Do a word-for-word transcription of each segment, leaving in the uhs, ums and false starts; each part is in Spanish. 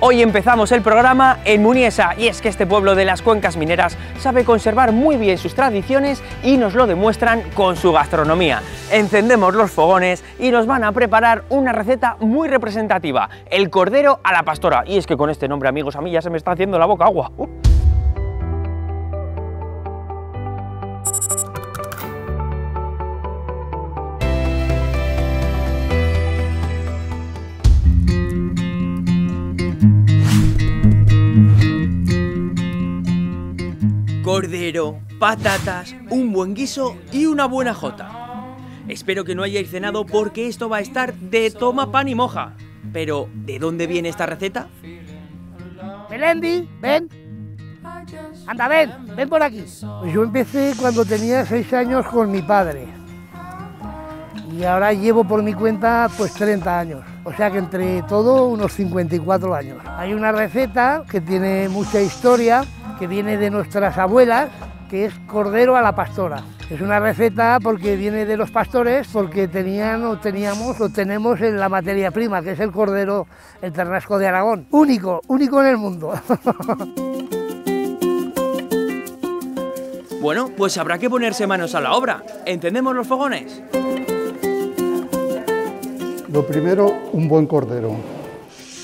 Hoy empezamos el programa en Muniesa, y es que este pueblo de las cuencas mineras sabe conservar muy bien sus tradiciones y nos lo demuestran con su gastronomía. Encendemos los fogones y nos van a preparar una receta muy representativa, el cordero a la pastora. Y es que con este nombre, amigos, a mí ya se me está haciendo la boca agua. Uh. Cordero, patatas, un buen guiso y una buena jota. Espero que no hayáis cenado porque esto va a estar de toma pan y moja. Pero, ¿de dónde viene esta receta? Melendi, ven. Anda, ven, ven por aquí. Yo empecé cuando tenía seis años con mi padre. Y ahora llevo por mi cuenta pues treinta años. O sea que entre todo unos cincuenta y cuatro años. Hay una receta que tiene mucha historia, que viene de nuestras abuelas, que es cordero a la pastora. Es una receta porque viene de los pastores, porque tenían o teníamos o tenemos en la materia prima, que es el cordero, el ternasco de Aragón. Único, único en el mundo. Bueno, pues habrá que ponerse manos a la obra. ¿Encendemos los fogones? Lo primero, un buen cordero,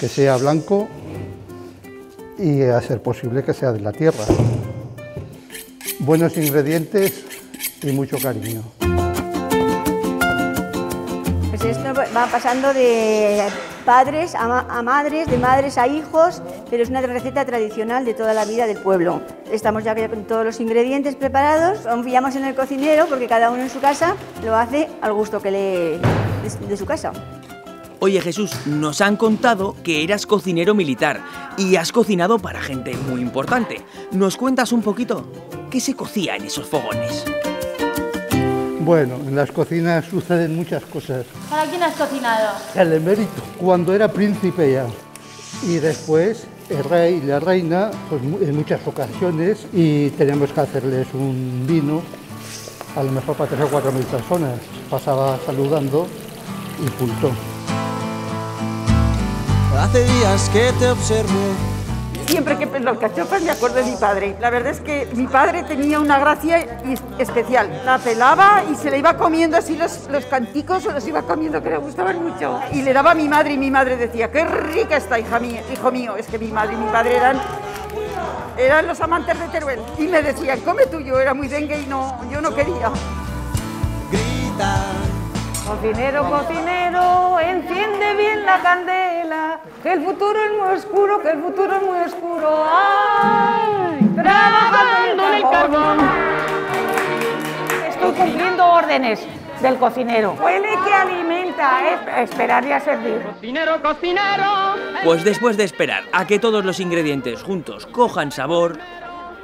que sea blanco, y a ser posible que sea de la tierra. Buenos ingredientes y mucho cariño. Pues esto va pasando de padres a, ma a madres, de madres a hijos, pero es una receta tradicional de toda la vida del pueblo. Estamos ya con todos los ingredientes preparados, confiamos en el cocinero porque cada uno en su casa lo hace al gusto que le de, de su casa. Oye, Jesús, nos han contado que eras cocinero militar y has cocinado para gente muy importante. ¿Nos cuentas un poquito qué se cocía en esos fogones? Bueno, en las cocinas suceden muchas cosas. ¿Para quién has cocinado? El emérito, cuando era príncipe ya. Y después el rey y la reina, pues en muchas ocasiones, y tenemos que hacerles un vino, a lo mejor para tres o cuatro mil personas. Pasaba saludando y punto. Hace días que te observo. Siempre que pelo alcachofas me acuerdo de mi padre. La verdad es que mi padre tenía una gracia especial. La pelaba y se le iba comiendo así los, los canticos, o los iba comiendo, que le gustaban mucho. Y le daba a mi madre y mi madre decía, qué rica está, hija mía, hijo mío. Es que mi madre y mi padre eran, eran los amantes de Teruel. Y me decían, come tú. Yo era muy dengue y no, yo no quería. Grita. Cocinero, cocinero, enciende bien la candela, que el futuro es muy oscuro, que el futuro es muy oscuro. ¡Ay! Trabajando en el carbón. Estoy cumpliendo órdenes del cocinero. Huele que alimenta, ¿eh? Esperar y a servir. Cocinero, cocinero. Pues después de esperar a que todos los ingredientes juntos cojan sabor,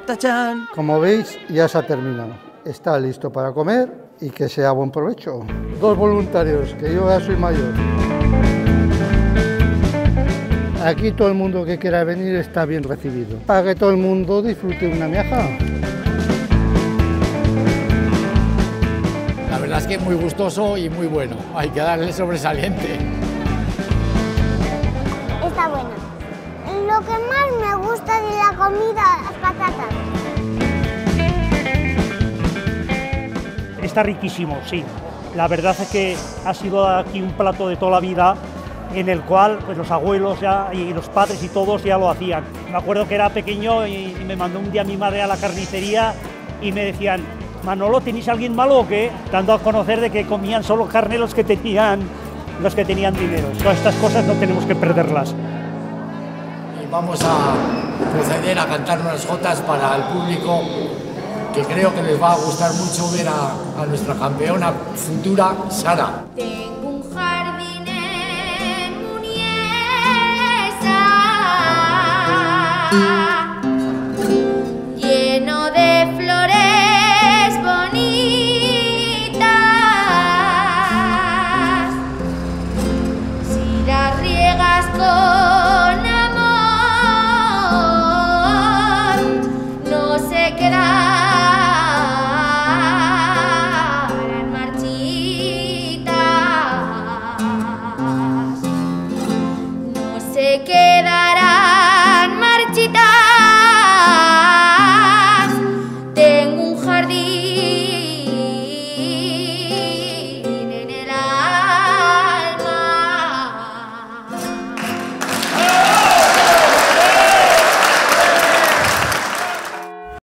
¡tachán! Como veis, ya se ha terminado. Está listo para comer. Y que sea buen provecho. Dos voluntarios, que yo ya soy mayor. Aquí todo el mundo que quiera venir está bien recibido. Para que todo el mundo disfrute una miaja. La verdad es que es muy gustoso y muy bueno. Hay que darle sobresaliente. Está bueno. Lo que más me gusta de la comida, las patatas. Está riquísimo, sí. La verdad es que ha sido aquí un plato de toda la vida en el cual pues, los abuelos ya, y los padres y todos ya lo hacían. Me acuerdo que era pequeño y, y me mandó un día mi madre a la carnicería y me decían, Manolo, ¿tenéis a alguien malo o qué? Dando a conocer de que comían solo carne los que tenían, los que tenían dinero. Todas estas cosas no tenemos que perderlas. Y vamos a proceder a cantar unas jotas para el público, que creo que les va a gustar mucho ver a, a nuestra campeona futura, Sara. Tengo un jardín en Muniesa, lleno de flores bonitas. Si las riegas con amor, no se quedará. Quedará. marchitar.